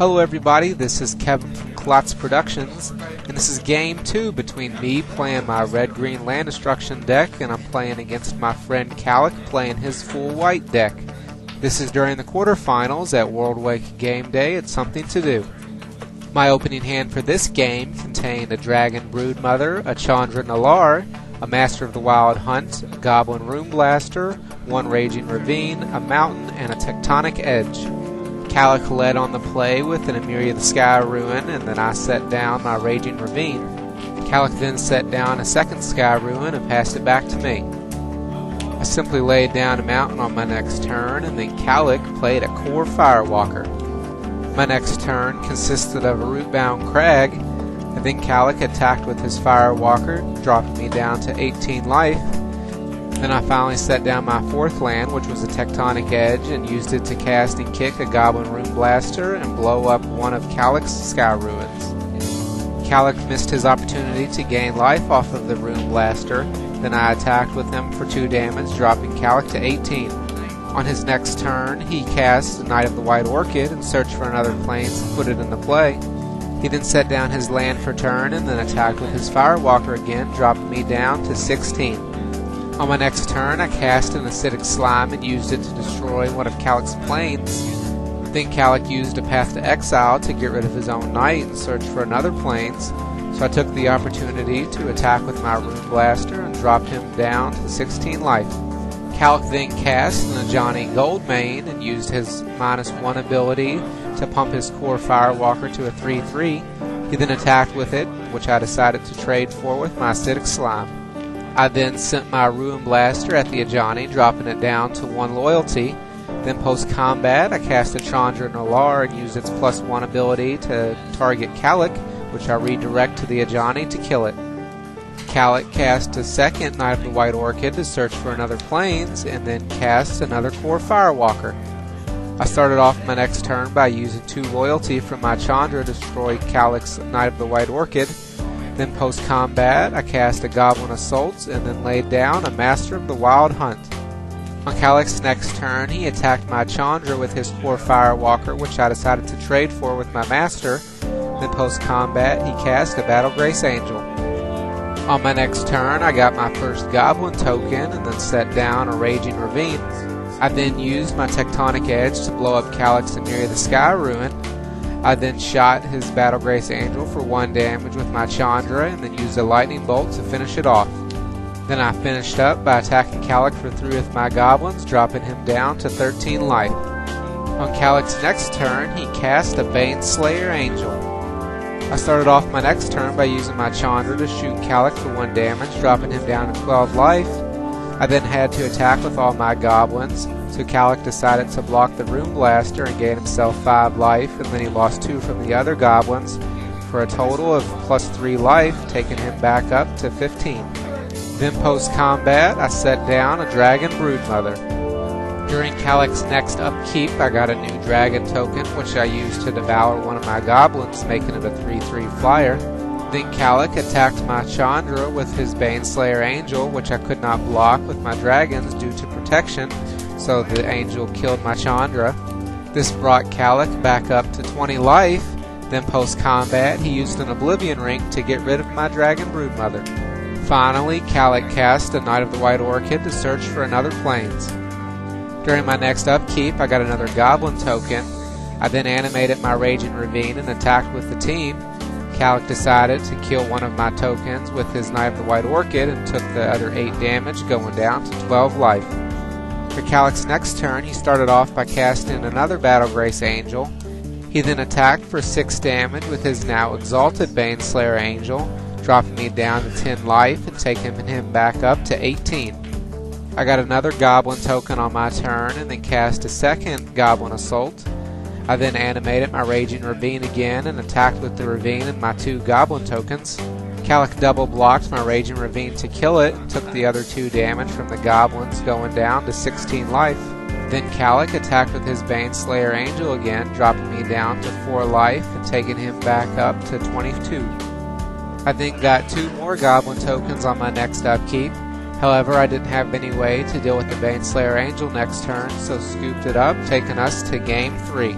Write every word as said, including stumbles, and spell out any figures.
Hello everybody, this is Kevin from Klotz Productions, and this is game two between me playing my red-green land destruction deck, and I'm playing against my friend Kalik playing his full white deck. This is during the quarterfinals at World Wake Game Day. It's something to do. My opening hand for this game contained a Dragon Broodmother, a Chandra Nalaar, a Master of the Wild Hunt, a Goblin Ruinblaster, one Raging Ravine, a Mountain, and a Tectonic Edge. Kalik led on the play with an Amyriad Sky Ruin, and then I set down my Raging Ravine. Kalik then set down a second Sky Ruin and passed it back to me. I simply laid down a Mountain on my next turn, and then Kalik played a Core Firewalker. My next turn consisted of a Rootbound Crag, and then Kalik attacked with his Firewalker, dropped me down to eighteen life. Then I finally set down my fourth land, which was a Tectonic Edge, and used it to cast and kick a Goblin Ruinblaster and blow up one of Kalik's Sky Ruins. Kalik missed his opportunity to gain life off of the Ruinblaster, then I attacked with him for two damage, dropping Kalik to eighteen. On his next turn, he cast the Knight of the White Orchid and searched for another plains and put it into play. He then set down his land for turn and then attacked with his Firewalker again, dropping me down to sixteen. On my next turn, I cast an Acidic Slime and used it to destroy one of Kalik's planes. Then Kalik used a Path to Exile to get rid of his own knight and search for another planes, so I took the opportunity to attack with my Ruinblaster and dropped him down to sixteen life. Kalik then cast an Johnny Goldmane and used his minus one ability to pump his Core Firewalker to a three three. He then attacked with it, which I decided to trade for with my Acidic Slime. I then sent my Ruinblaster at the Ajani, dropping it down to one loyalty. Then post-combat, I cast a Chandra Nalaar and used its plus one ability to target Kalik, which I redirect to the Ajani to kill it. Kalik cast a second Knight of the White Orchid to search for another plains, and then cast another Core Firewalker. I started off my next turn by using two loyalty from my Chandra to destroy Kalik's Knight of the White Orchid. Then post-combat, I cast a Goblin Assault and then laid down a Master of the Wild Hunt. On Kalik's next turn, he attacked my Chandra with his Core Firewalker, which I decided to trade for with my Master. Then post-combat, he cast a Battle Grace Angel. On my next turn, I got my first Goblin token and then set down a Raging Ravine. I then used my Tectonic Edge to blow up Kalik's Amyriad Sky Ruin. I then shot his Battle Grace Angel for one damage with my Chandra and then used a Lightning Bolt to finish it off. Then I finished up by attacking Kalik for three with my Goblins, dropping him down to thirteen life. On Kalik's next turn, he cast a Baneslayer Angel. I started off my next turn by using my Chandra to shoot Kalik for one damage, dropping him down to twelve life. I then had to attack with all my Goblins, so Kalik decided to block the Ruinblaster and gain himself five life, and then he lost two from the other Goblins for a total of plus three life, taking him back up to fifteen. Then post-combat, I set down a Dragon Broodmother. During Kalik's next upkeep, I got a new Dragon token, which I used to devour one of my Goblins, making it a three three flyer. Then Kalik attacked my Chandra with his Baneslayer Angel, which I could not block with my dragons due to protection, so the angel killed my Chandra. This brought Kalik back up to twenty life. Then post-combat, he used an Oblivion Ring to get rid of my Dragon Broodmother. Finally, Kalik cast a Knight of the White Orchid to search for another plains. During my next upkeep, I got another Goblin token. I then animated my Raging Ravine and attacked with the team. Kalik decided to kill one of my tokens with his Knight of the White Orchid and took the other eight damage, going down to twelve life. For Kalik's next turn, he started off by casting another Battle Grace Angel. He then attacked for six damage with his now exalted Baneslayer Angel, dropping me down to ten life and taking him back up to eighteen. I got another Goblin token on my turn and then cast a second Goblin Assault. I then animated my Raging Ravine again and attacked with the Ravine and my two Goblin tokens. Kalik double blocked my Raging Ravine to kill it and took the other two damage from the Goblins, going down to sixteen life. Then Kalik attacked with his Baneslayer Angel again, dropping me down to four life and taking him back up to twenty-two. I then got two more Goblin tokens on my next upkeep. However, I didn't have any way to deal with the Baneslayer Angel next turn, so scooped it up, taking us to game three.